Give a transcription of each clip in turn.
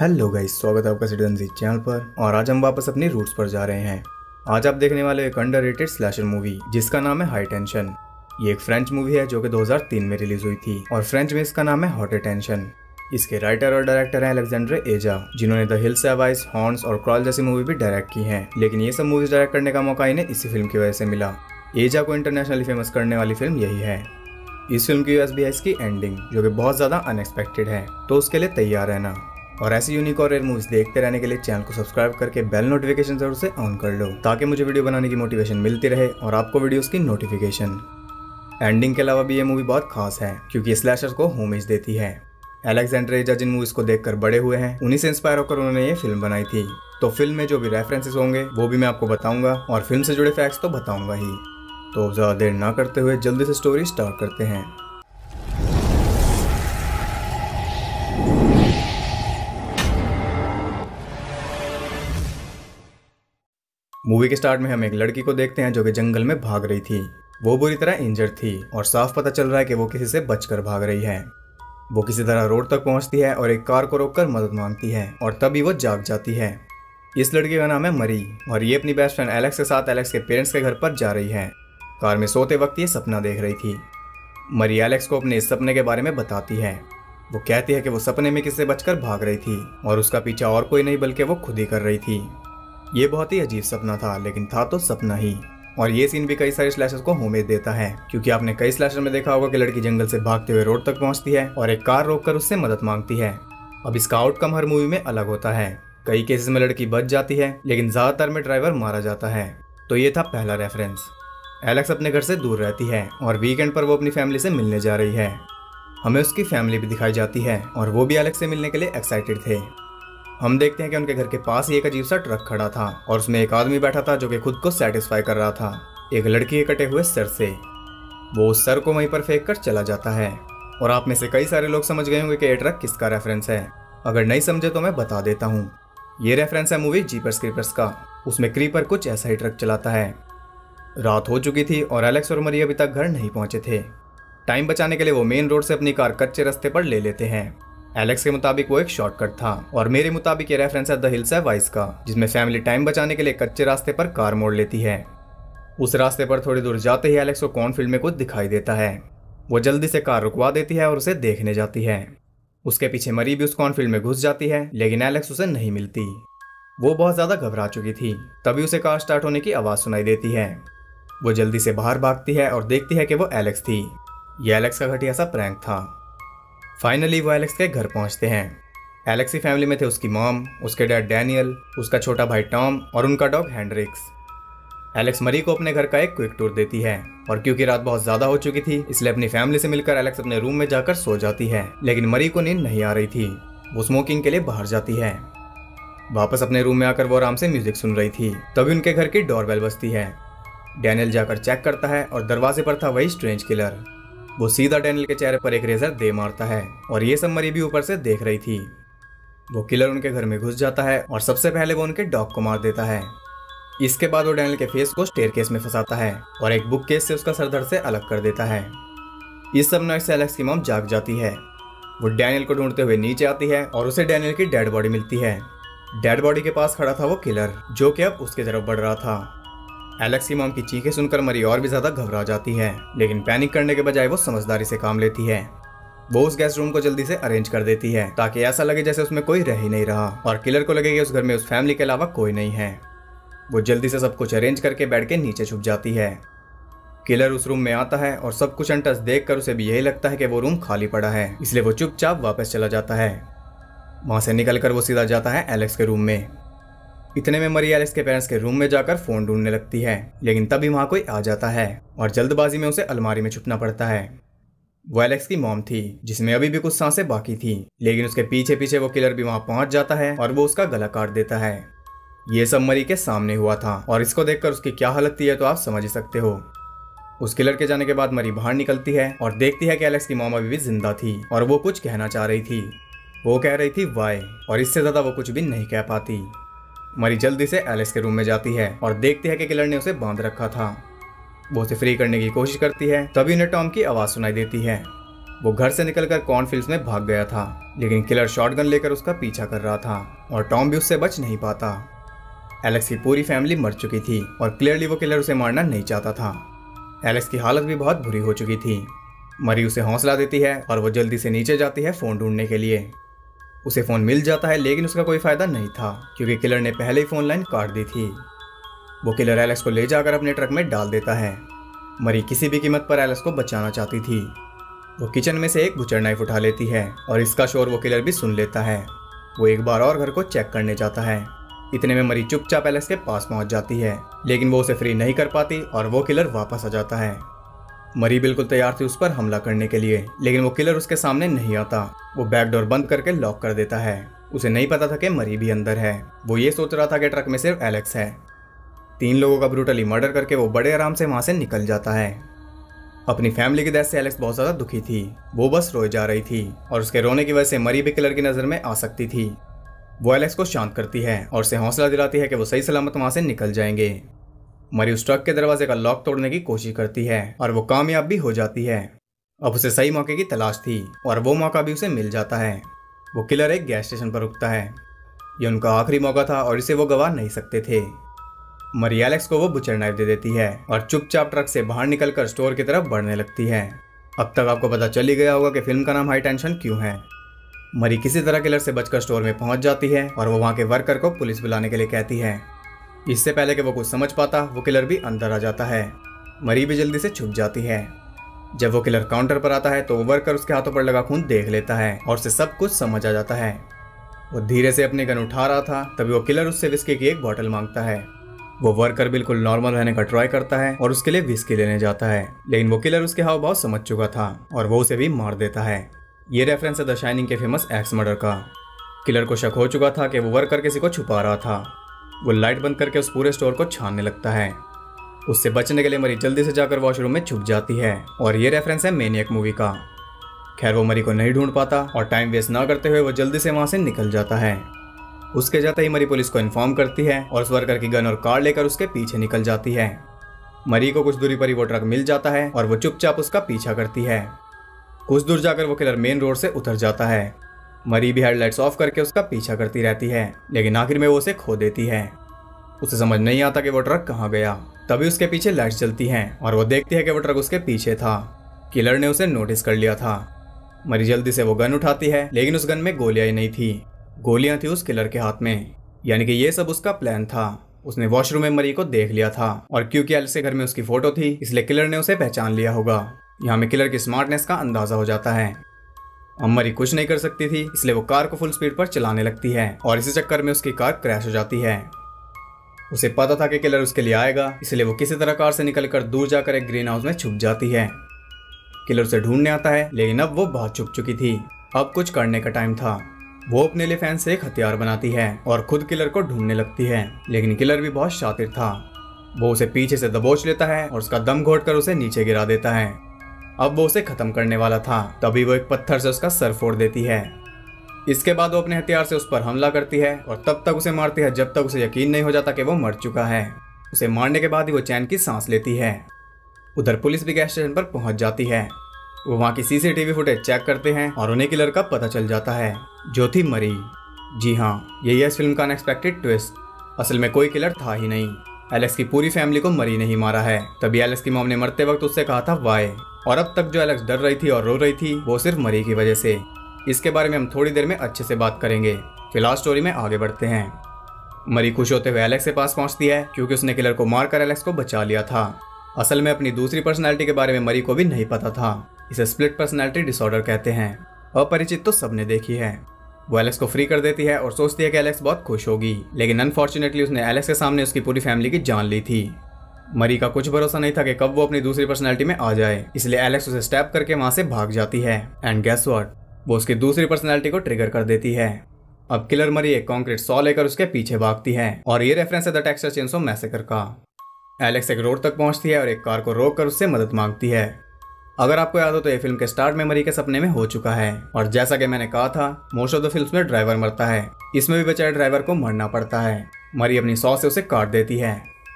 Hello guys, स्वागत है आपका सिटीजन जी चैनल पर। और आज हम वापस अपने रूट्स पर जा रहे हैं। आज आप देखने वाले एक अंडररेटेड स्लैशर मूवी जिसका नाम है हाई टेंशन। ये एक फ्रेंच मूवी है जो कि 2003 में रिलीज हुई थी और फ्रेंच में इसका नाम है हॉट टेंशन। इसके राइटर और डायरेक्टर हैं अलेक्जेंड्रे एजा, जिन्होंने the hills have eyes, horns और क्रॉल जैसी मूवी भी डायरेक्ट की हैं। लेकिन ये सब मूवीज डायरेक्ट करने का मौका इन्हें इसी फिल्म की वजह से मिला। एजा को इंटरनेशनली फेमस करने वाली फिल्म यही है। इस फिल्म की वजह है इसकी एंडिंग, जो कि बहुत ज्यादा अनएक्सपेक्टेड है, तो उसके लिए तैयार रहना। और ऐसी यूनिक और रेयर मूवीज देखते रहने के लिए चैनल को सब्सक्राइब करके बेल नोटिफिकेशन जरूर से ऑन कर लो, ताकि मुझे वीडियो बनाने की मोटिवेशन मिलती रहे और आपको वीडियोस की नोटिफिकेशन। एंडिंग के अलावा भी ये मूवी बहुत खास है क्योंकि स्लैशर्स को होमेज देती है। अलेक्जेंड्रे एजा जिन मूवीज को देखकर बड़े हुए हैं, उन्हीं से इंस्पायर होकर उन्होंने ये फिल्म बनाई थी। तो फिल्म में जो भी रेफरेंसेस होंगे वो भी मैं आपको बताऊंगा और फिल्म से जुड़े फैक्ट्स तो बताऊंगा ही। तो ज़्यादा देर ना करते हुए जल्दी से स्टोरी स्टार्ट करते हैं। मूवी के स्टार्ट में हम एक लड़की को देखते हैं जो कि जंगल में भाग रही थी। वो बुरी तरह इंजर्ड थी और साफ पता चल रहा है कि वो किसी से बचकर भाग रही है। वो किसी तरह रोड तक पहुंचती है और एक कार को रोककर मदद मांगती है और तभी वो जाग जाती है। इस लड़की का नाम है मरी और ये अपनी बेस्ट फ्रेंड एलेक्स के साथ एलेक्स के पेरेंट्स के घर पर जा रही है। कार में सोते वक्त ये सपना देख रही थी। मरी एलेक्स को अपने इस सपने के बारे में बताती है। वो कहती है कि वो सपने में किसी से बचकर भाग रही थी और उसका पीछा और कोई नहीं बल्कि वो खुद ही कर रही थी। ये बहुत ही अजीब सपना था, लेकिन था तो सपना ही। और ये सीन भी कई सारे स्लैशर्स को होमेज देता है क्योंकि आपने कई स्लैशर में देखा होगा कि लड़की जंगल से भागते हुए रोड तक पहुंचती है और एक कार रोककर उससे मदद मांगती है। अब इसका आउटकम हर मूवी में अलग होता है। कई केसेस में लड़की बच जाती है लेकिन ज्यादातर में ड्राइवर मारा जाता है। तो ये था पहला रेफरेंस। एलेक्स अपने घर से दूर रहती है और वीकेंड पर वो अपनी फैमिली से मिलने जा रही है। हमें उसकी फैमिली भी दिखाई जाती है और वो भी एलेक्स से मिलने के लिए एक्साइटेड थे। हम देखते हैं कि उनके घर के पास ही एक अजीब सा ट्रक खड़ा था और उसमें एक आदमी बैठा था जो कि खुद को सेटिस्फाई कर रहा था एक लड़की के कटे हुए सर से। वो उस सर को वहीं पर फेंक कर चला जाता है। और आप में से कई सारे लोग समझ गए होंगे कि ये ट्रक किसका रेफरेंस है। अगर नहीं समझे तो मैं बता देता हूँ, ये रेफरेंस है मूवी जीपर्स क्रीपर्स का। उसमें क्रीपर कुछ ऐसा ही ट्रक चलाता है। रात हो चुकी थी और एलेक्स और मरी अभी तक घर नहीं पहुँचे थे। टाइम बचाने के लिए वो मेन रोड से अपनी कार कच्चे रास्ते पर ले लेते हैं। एलेक्स के मुताबिक वो एक शॉर्टकट था और मेरे मुताबिक ये रेफरेंस है द हिल्स हैव आइज का, जिसमें फैमिली टाइम बचाने के लिए कच्चे रास्ते पर कार मोड़ लेती है। उस रास्ते पर थोड़ी दूर जाते ही एलेक्स को कॉर्नफील्ड में कुछ दिखाई देता है। वो जल्दी से कार रुकवा देती है और उसे देखने जाती है। उसके पीछे मरी भी उस कॉर्नफील्ड में घुस जाती है लेकिन एलेक्स उसे नहीं मिलती। वो बहुत ज़्यादा घबरा चुकी थी। तभी उसे कार स्टार्ट होने की आवाज़ सुनाई देती है। वो जल्दी से बाहर भागती है और देखती है कि वो एलेक्स थी। यह एलेक्स का घटिया सा प्रैंक था। फाइनली वो एलेक्स के घर पहुंचते हैं। एलेक्स की फैमिली में थे उसकी मॉम, उसके डैड डैनियल, उसका छोटा भाई टॉम और उनका डॉग हैंड्रिक्स। एलेक्स मरी को अपने घर का एक क्विक टूर देती है और क्योंकि रात बहुत ज़्यादा हो चुकी थी इसलिए अपनी फैमिली से मिलकर एलेक्स अपने रूम में जाकर सो जाती है। लेकिन मरी को नींद नहीं आ रही थी। वो स्मोकिंग के लिए बाहर जाती है। वापस अपने रूम में आकर वो आराम से म्यूजिक सुन रही थी। तभी उनके घर की डोरबेल बजती है। डैनियल जाकर चेक करता है और दरवाजे पर था वही स्ट्रेंज किलर। वो सीधा डैनियल के चेहरे पर एक रेजर दे मारता है और ये सब मरी भी ऊपर से देख रही थी। वो किलर उनके घर में घुस जाता है और सबसे पहले वो उनके डॉग को मार देता है। इसके बाद वो डैनियल के फेस को स्टेयरकेस में फंसाता है और एक बुक केस से उसका सर धड़ से अलग कर देता है। इस सब नॉइस से एलेक्स की मॉम जाग जाती है। वो डैनियल को ढूंढते हुए नीचे आती है और उसे डैनियल की डेड बॉडी मिलती है। डेड बॉडी के पास खड़ा था वो किलर, जो कि अब उसकी तरफ बढ़ रहा था। एलेक्स की मॉम की चीखें सुनकर मरी और भी ज़्यादा घबरा जाती है, लेकिन पैनिक करने के बजाय वो समझदारी से काम लेती है। वो उस गेस्ट रूम को जल्दी से अरेंज कर देती है ताकि ऐसा लगे जैसे उसमें कोई रह ही नहीं रहा और किलर को लगे कि उस घर में उस फैमिली के अलावा कोई नहीं है। वो जल्दी से सब कुछ अरेंज करके बेड के नीचे छुप जाती है। किलर उस रूम में आता है और सब कुछ अनटच देख कर उसे भी यही लगता है कि वो रूम खाली पड़ा है, इसलिए वो चुपचाप वापस चला जाता है। वहाँ से निकल कर वो सीधा जाता है एलेक्स के रूम में। इतने में मरी एलेक्स के पेरेंट्स के रूम में जाकर फ़ोन ढूंढने लगती है, लेकिन तभी वहाँ कोई आ जाता है और जल्दबाजी में उसे अलमारी में छुपना पड़ता है। वो एलेक्स की मॉम थी, जिसमें अभी भी कुछ सांसें बाकी थी, लेकिन उसके पीछे पीछे वो किलर भी वहाँ पहुँच जाता है और वो उसका गला काट देता है। ये सब मरी के सामने हुआ था और इसको देखकर उसकी क्या हालत थी है तो आप समझ ही सकते हो। उस किलर के जाने के बाद मरी बाहर निकलती है और देखती है कि एलेक्स की मॉम अभी भी जिंदा थी और वो कुछ कहना चाह रही थी। वो कह रही थी वाई, और इससे ज़्यादा वो कुछ भी नहीं कह पाती। मरी जल्दी से एलेक्स के रूम में जाती है और देखती है कि किलर ने उसे बांध रखा था। वो उसे फ्री करने की कोशिश करती है। तभी उन्हें टॉम की आवाज़ सुनाई देती है। वो घर से निकलकर कॉर्नफील्ड्स में भाग गया था, लेकिन किलर शॉटगन लेकर उसका पीछा कर रहा था और टॉम भी उससे बच नहीं पाता। एलेक्स की पूरी फैमिली मर चुकी थी और क्लियरली वो किलर उसे मारना नहीं चाहता था। एलेक्स की हालत भी बहुत बुरी हो चुकी थी। मरी उसे हौसला देती है और वो जल्दी से नीचे जाती है फ़ोन ढूंढने के लिए। उसे फ़ोन मिल जाता है, लेकिन उसका कोई फ़ायदा नहीं था क्योंकि किलर ने पहले ही फ़ोन लाइन काट दी थी। वो किलर एलेक्स को ले जाकर अपने ट्रक में डाल देता है। मरी किसी भी कीमत पर एलेक्स को बचाना चाहती थी। वो किचन में से एक बुचर नाइफ उठा लेती है और इसका शोर वो किलर भी सुन लेता है। वो एक बार और घर को चेक करने जाता है। इतने में मरी चुपचाप एलेक्स के पास पहुंच जाती है, लेकिन वो उसे फ्री नहीं कर पाती और वो किलर वापस आ जाता है। मरी बिल्कुल तैयार थी उस पर हमला करने के लिए, लेकिन वो किलर उसके सामने नहीं आता। वो बैक डोर बंद करके लॉक कर देता है। उसे नहीं पता था कि मरी भी अंदर है। वो ये सोच रहा था कि ट्रक में सिर्फ एलेक्स है। 3 लोगों का ब्रूटली मर्डर करके वो बड़े आराम से वहाँ से निकल जाता है। अपनी फैमिली की डेथ से एलेक्स बहुत ज़्यादा दुखी थी। वो बस रोए जा रही थी और उसके रोने की वजह से मरी भी किलर की नज़र में आ सकती थी। वो एलेक्स को शांत करती है और उसे हौसला दिलाती है कि वो सही सलामत वहाँ से निकल जाएंगे। मरी उस ट्रक के दरवाजे का लॉक तोड़ने की कोशिश करती है और वो कामयाब भी हो जाती है। अब उसे सही मौके की तलाश थी और वो मौका भी उसे मिल जाता है। वो किलर एक गैस स्टेशन पर रुकता है। ये उनका आखिरी मौका था और इसे वो गंवा नहीं सकते थे। मरी एलेक्स को वो बुचर नाइफ दे देती है और चुपचाप ट्रक से बाहर निकलकर स्टोर की तरफ बढ़ने लगती है। अब तक आपको पता चल ही गया होगा कि फिल्म का नाम हाई टेंशन क्यों है। मरी किसी तरह किलर से बचकर स्टोर में पहुंच जाती है और वो वहाँ के वर्कर को पुलिस बुलाने के लिए कहती है। इससे पहले कि वो कुछ समझ पाता, वो किलर भी अंदर आ जाता है। मरी भी जल्दी से छुप जाती है। जब वो किलर काउंटर पर आता है तो वर्कर उसके हाथों पर लगा खून देख लेता है और उसे सब कुछ समझ आ जाता है। वो धीरे से अपने गन उठा रहा था, तभी वो किलर उससे विस्की की एक बॉटल मांगता है। वो वर्कर बिल्कुल नॉर्मल रहने का ट्राई करता है और उसके लिए विस्की लेने जाता है, लेकिन वो किलर उसके हाव भाव समझ चुका था और वो उसे भी मार देता है। ये रेफरेंस है द शाइनिंग के फेमस एक्स मर्डर का। किलर को शक हो चुका था कि वो वर्कर किसी को छुपा रहा था। वो लाइट बंद करके उस पूरे स्टोर को छानने लगता है। उससे बचने के लिए मरी जल्दी से जाकर वॉशरूम में छुप जाती है और ये रेफरेंस है मैनियक मूवी का। खैर, वो मरी को नहीं ढूंढ पाता और टाइम वेस्ट ना करते हुए वो जल्दी से वहाँ से निकल जाता है। उसके जाते ही मरी पुलिस को इन्फॉर्म करती है और उस वर्कर की गन और कार लेकर उसके पीछे निकल जाती है। मरी को कुछ दूरी पर ही वो ट्रक मिल जाता है और वो चुपचाप उसका पीछा करती है। कुछ दूर जाकर वो किलर मेन रोड से उतर जाता है। मरी भी हेडलाइट्स ऑफ करके उसका पीछा करती रहती है, लेकिन आखिर में वो उसे खो देती है। उसे समझ नहीं आता कि वो ट्रक कहाँ गया। तभी उसके पीछे लाइट्स जलती हैं और वो देखती है कि वो ट्रक उसके पीछे था। किलर ने उसे नोटिस कर लिया था। मरी जल्दी से वो गन उठाती है, लेकिन उस गन में गोलियाँ ही नहीं थी। गोलियाँ थी उस किलर के हाथ में, यानी कि ये सब उसका प्लान था। उसने वॉशरूम में मरी को देख लिया था और क्योंकि एलेक्स के घर में उसकी फोटो थी, इसलिए किलर ने उसे पहचान लिया होगा। यहाँ में किलर की स्मार्टनेस का अंदाजा हो जाता है। अब मरी कुछ नहीं कर सकती थी, इसलिए वो कार को फुल स्पीड पर चलाने लगती है और इसी चक्कर में उसकी कार क्रैश हो जाती है। उसे पता था कि किलर उसके लिए आएगा, इसलिए वो किसी तरह कार से निकलकर दूर जाकर एक ग्रीन हाउस में छुप जाती है। किलर उसे ढूंढने आता है, लेकिन अब वो बहुत छुप चुकी थी। अब कुछ करने का टाइम था। वो अपने लिए फैन से एक हथियार बनाती है और खुद किलर को ढूंढने लगती है, लेकिन किलर भी बहुत शातिर था। वो उसे पीछे से दबोच लेता है और उसका दम घोट कर उसे नीचे गिरा देता है। अब वो उसे ख़त्म करने वाला था, तभी वो एक पत्थर से उसका सर फोड़ देती है। इसके बाद वो अपने हथियार से उस पर हमला करती है और तब तक उसे मारती है जब तक उसे यकीन नहीं हो जाता कि वो मर चुका है। उसे मारने के बाद ही वो चैन की सांस लेती है। उधर पुलिस भी गैस स्टेशन पर पहुंच जाती है। वो वहाँ की CCTV फुटेज चेक करते हैं और उन्हें किलर का पता चल जाता है, जो थी मरी। जी हाँ, यही है इस फिल्म का अनएक्सपेक्टेड ट्विस्ट। असल में कोई किलर था ही नहीं। एलेक्स की पूरी फैमिली को मरी नहीं मारा है। तभी एलेक्स की मॉम ने मरते वक्त उससे कहा था वाई, और अब तक जो एलेक्स डर रही थी और रो रही थी वो सिर्फ मरी की वजह से। इसके बारे में हम थोड़ी देर में अच्छे से बात करेंगे। फिलहाल स्टोरी में आगे बढ़ते हैं। मरी खुश होते हुए एलेक्स के पास पहुंचती है क्योंकि उसने किलर को मारकर एलेक्स को बचा लिया था। असल में अपनी दूसरी पर्सनैलिटी के बारे में मरी को भी नहीं पता था। इसे स्प्लिट पर्सनैलिटी डिसऑर्डर कहते हैं। अपरिचित तो सबने देखी है। वो एलेक्स को फ्री कर देती है और सोचती है कि एलेक्स बहुत खुश होगी, लेकिन अनफॉर्चुनेटली उसने एलेक्स के सामने उसकी पूरी फैमिली की जान ली थी। मरी का कुछ भरोसा नहीं था कि कब वो अपनी दूसरी पर्सनालिटी में आ जाए, इसलिए एलेक्स उसे स्टैप करके वहाँ से भाग जाती है। एंड गेस व्हाट, वो उसकी दूसरी पर्सनालिटी को ट्रिगर कर देती है। अब किलर मरी एक कॉन्क्रीट सॉ लेकर उसके पीछे भागती है और ये रेफरेंस है द टेक्सास चेनसॉ मैसेकर का। एलेक्स एक रोड तक पहुँचती है और एक कार को रोक कर उससे मदद मांगती है। अगर आपको याद हो तो ये फिल्म के स्टार्ट में मरी के सपने में हो चुका है और जैसा कि मैंने कहा था, मोस्ट ऑफ द फिल्म में ड्राइवर मरता है। इसमें भी बेचारे ड्राइवर को मरना पड़ता है। मरी अपनी सॉ से उसे काट देती है।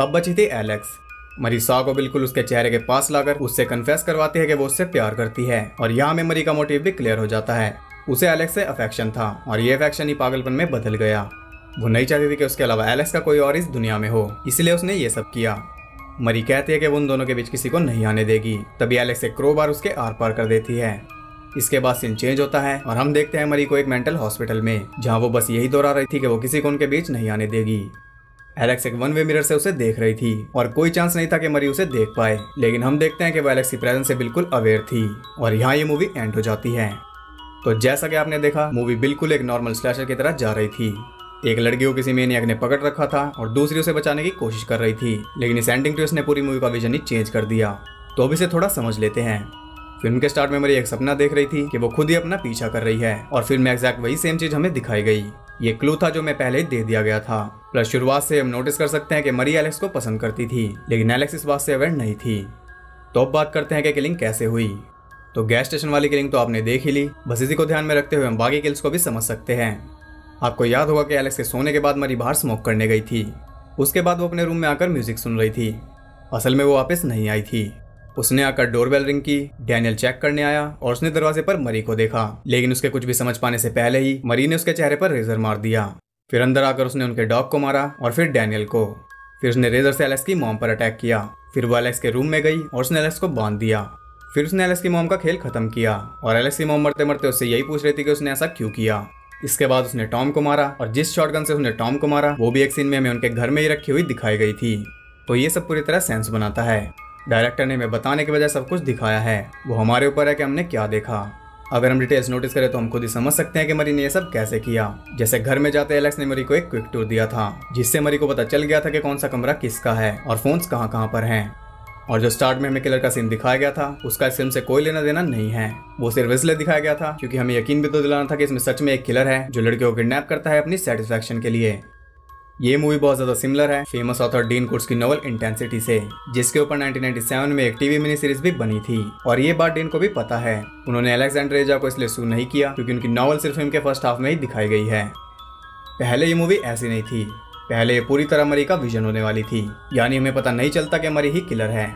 अब बची थी एलेक्स। मरीसा को बिल्कुल उसके चेहरे के पास लाकर उससे कन्फेस करवाती है कि वो उससे प्यार करती है और यहाँ में मरी का मोटिव भी क्लियर हो जाता है। उसे एलेक्स से अफेक्शन था और ये अफेक्शन ही पागलपन में बदल गया। वो नहीं चाहती थी कि उसके अलावा एलेक्स का कोई और इस दुनिया में हो, इसलिए उसने ये सब किया। मरी कहती है कि वो उन दोनों के बीच किसी को नहीं आने देगी। तभी एलेक्स एक क्रोबार उसके आर पार कर देती है। इसके बाद सीन चेंज होता है और हम देखते हैं मरी को एक मेंटल हॉस्पिटल में, जहाँ वो बस यही दोहरा रही थी कि वो किसी को उनके बीच नहीं आने देगी। एलेक्स एक वन वे मिरर से उसे देख रही थी और कोई चांस नहीं था कि मरी उसे देख पाए, लेकिन हम देखते हैं कि वो एलेक्स की प्रेजेंस से बिल्कुल अवेयर थी। और यहाँ ये मूवी एंड हो जाती है। तो जैसा कि आपने देखा, मूवी बिल्कुल एक नॉर्मल स्लैशर की तरह जा रही थी। एक लड़की को किसी मैनियक ने पकड़ रखा था और दूसरी उसे बचाने की कोशिश कर रही थी, लेकिन इस एंडिंग ट्विस्ट ने पूरी मूवी का विजन ही चेंज कर दिया। तो अब इसे थोड़ा समझ लेते हैं। फिल्म के स्टार्ट में मरी एक सपना देख रही थी कि वो खुद ही अपना पीछा कर रही है और फिल्म में एग्जैक्ट वही सेम चीज हमें दिखाई गई। ये क्लू था जो मैं पहले ही दे दिया गया था। प्लस शुरुआत से हम नोटिस कर सकते हैं कि मरी एलेक्स को पसंद करती थी, लेकिन एलेक्स इस बात से अवेयर नहीं थी। तो अब बात करते हैं कि किलिंग कैसे हुई। तो गैस स्टेशन वाली किलिंग तो आपने देख ही ली, बस इसी को ध्यान में रखते हुए हम बाकी किल्स को भी समझ सकते हैं। आपको याद होगा कि एलेक्स के सोने के बाद मरी बाहर स्मोक करने गई थी। उसके बाद वो अपने रूम में आकर म्यूजिक सुन रही थी। असल में वो वापस नहीं आई थी। उसने आकर डोरबेल रिंग की। डैनियल चेक करने आया और उसने दरवाजे पर मरी को देखा, लेकिन उसके कुछ भी समझ पाने से पहले ही मरी ने उसके चेहरे पर रेजर मार दिया। फिर अंदर आकर उसने उनके डॉग को मारा और फिर डैनियल को। फिर उसने रेजर से एलेक्स की मॉम पर अटैक किया। फिर वो एलेक्स के रूम में गई और उसने एलेक्स को बांध दिया। फिर उसने एलेक्स की मॉम का खेल खत्म किया और एलेक्स की मॉम मरते मरते उससे यही पूछ रही थी कि उसने ऐसा क्यों किया। इसके बाद उसने टॉम को मारा और जिस शॉटगन से उसने टॉम को मारा वो भी एक सीन में हमें उनके घर में ही रखी हुई दिखाई गई थी। तो ये सब पूरी तरह सेंस बनाता है। डायरेक्टर ने हमें बताने के बजाय सब कुछ दिखाया है। वो हमारे ऊपर है कि हमने क्या देखा। अगर हम डिटेल्स नोटिस करें तो हम खुद ही समझ सकते हैं कि मरी ने ये सब कैसे किया। जैसे घर में जाते एलेक्स ने मरी को एक क्विक टूर दिया था, जिससे मरी को पता चल गया था कि कौन सा कमरा किसका है और फोन्स कहाँ पर हैं। और जो स्टार्ट में हमें किलर का सीन दिखाया गया था उसका इस फिल्म से कोई लेना देना नहीं है। वो सिर्फ इसलिए दिखाया गया था क्योंकि हमें यकीन भी तो दिलाना था कि इसमें सच में एक किलर है जो लड़कियों को किडनैप करता है अपनी सेटिस्फैक्शन के लिए। ये मूवी बहुत ज्यादा सिमिलर है फेमस ऑथर डीन कूट्स की नॉवल इंटेंसिटी से, जिसके ऊपर 1997 में एक टीवी मिनी सीरीज भी बनी थी। और ये बात डीन को भी पता है। उन्होंने अलेक्जेंडर एजा को इसलिए सू नहीं किया क्योंकि उनकी नॉवल सिर्फ फिल्म के फर्स्ट हाफ में ही दिखाई गई है। पहले ये मूवी ऐसी नहीं थी। पहले ये पूरी तरह मरी का विजन होने वाली थी, यानी हमें पता नहीं चलता कि मरी ही किलर है।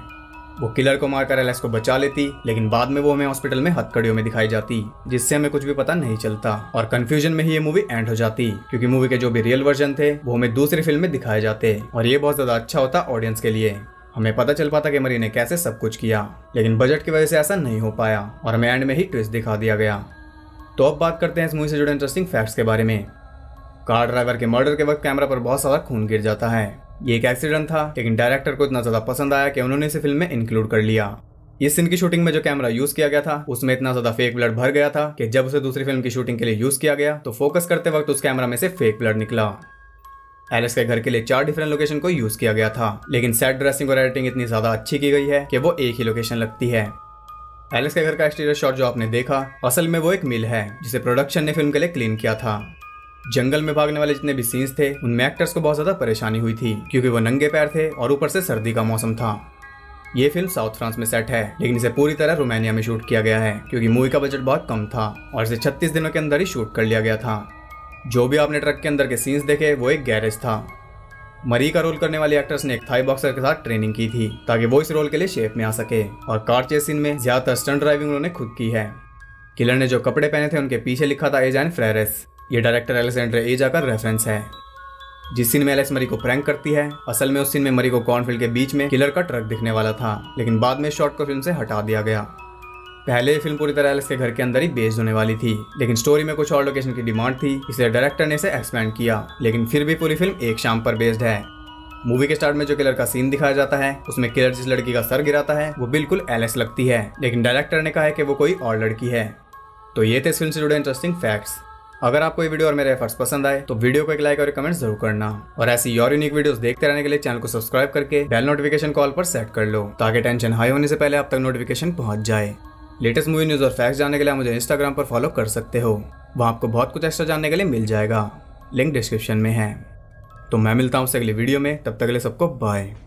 वो किलर को मारकर एलेक्स को बचा लेती, लेकिन बाद में वो हमें हॉस्पिटल में हथकड़ियों में दिखाई जाती, जिससे हमें कुछ भी पता नहीं चलता। और कंफ्यूजन में ही ये मूवी एंड हो जाती, क्योंकि मूवी के जो भी रियल वर्जन थे वो हमें दूसरी फिल्म में दिखाए जाते। और ये बहुत ज्यादा अच्छा होता ऑडियंस के लिए, हमें पता चल पाता कि मरी ने कैसे सब कुछ किया। लेकिन बजट की वजह से ऐसा नहीं हो पाया और हमें एंड में ही ट्विस्ट दिखा दिया गया। तो अब बात करते हैं इस मूवी से जुड़े इंटरेस्टिंग फैक्ट्स के बारे में। कार ड्राइवर के मर्डर के वक्त कैमरा पर बहुत सारा खून गिर जाता है। ये एक एक्सीडेंट था, लेकिन डायरेक्टर को इतना ज्यादा पसंद आया कि उन्होंने इसे फिल्म में इंक्लूड कर लिया। इस सीन की शूटिंग में जो कैमरा यूज किया गया था उसमें इतना ज्यादा फेक ब्लड भर गया था कि जब उसे दूसरी फिल्म की शूटिंग के लिए यूज किया गया तो फोकस करते वक्त उस कैमरा में से फेक ब्लड निकला। एलेक्स के घर के लिए 4 डिफरेंट लोकेशन को यूज किया गया था, लेकिन सेट ड्रेसिंग और एडिटिंग इतनी ज्यादा अच्छी की गई है कि वो एक ही लोकेशन लगती है। एलेक्स के घर का एक्सटीरियर शॉट जो आपने देखा, असल में वो एक मिल है जिसे प्रोडक्शन ने फिल्म के लिए क्लीन किया था। जंगल में भागने वाले जितने भी सीन्स थे उनमें एक्टर्स को बहुत ज्यादा परेशानी हुई थी, क्योंकि वो नंगे पैर थे और ऊपर से सर्दी का मौसम था। ये फिल्म साउथ फ्रांस में सेट है, लेकिन इसे पूरी तरह रोमानिया में शूट किया गया है, क्योंकि मूवी का बजट बहुत कम था और इसे 36 दिनों के अंदर ही शूट कर लिया गया था। जो भी आपने ट्रक के अंदर के सीन्स देखे वो एक गैरेज था। मरी का रोल करने वाले एक्टर्स ने एक थाई बॉक्सर के साथ ट्रेनिंग की थी ताकि वो इस रोल के लिए शेप में आ सके। और कार चेस सीन में ज्यादातर स्टंट ड्राइविंग उन्होंने खुद की है। किलर ने जो कपड़े पहने थे उनके पीछे लिखा था एज एंड फ्रेरेस। ये डायरेक्टर एलेक्जेंडर एजा का रेफरेंस है। जिस सीन में एलेक्स मरी को प्रैंक करती है, असल में उस सीन में मरी को कॉर्नफील्ड के बीच में किलर का ट्रक दिखने वाला था, लेकिन बाद में शॉट को फिल्म से हटा दिया गया। पहले ये फिल्म पूरी तरह एलेक्स के घर के अंदर ही बेस्ड होने वाली थी, लेकिन स्टोरी में कुछ और लोकेशन की डिमांड थी, इसलिए डायरेक्टर ने इसे एक्सपेंड किया। लेकिन फिर भी पूरी फिल्म एक शाम पर बेस्ड है। मूवी के स्टार्ट में जो किलर का सीन दिखाया जाता है उसमें किलर जिस लड़की का सर गिराता है वो बिल्कुल एलेक्स लगती है, लेकिन डायरेक्टर ने कहा है कि वो कोई और लड़की है। तो ये थे इस फिल्म से जुड़े इंटरेस्टिंग फैक्ट्स। अगर आपको ये वीडियो और मेरे एफर्ट्स पसंद आए तो वीडियो को एक लाइक और कमेंट जरूर करना। और ऐसी और यूनिक वीडियोस देखते रहने के लिए चैनल को सब्सक्राइब करके बेल नोटिफिकेशन कॉल पर सेट कर लो, ताकि टेंशन हाई होने से पहले आप तक नोटिफिकेशन पहुंच जाए। लेटेस्ट मूवी न्यूज़ और फैक्ट्स जानने के लिए आप मुझे इंस्टाग्राम पर फॉलो कर सकते हो, वहाँ आपको बहुत कुछ एक्स्ट्रा जानने के लिए मिल जाएगा। लिंक डिस्क्रिप्शन में है। तो मैं मिलता हूँ उससे अगली वीडियो में, तब तक के लिए सबको बाय।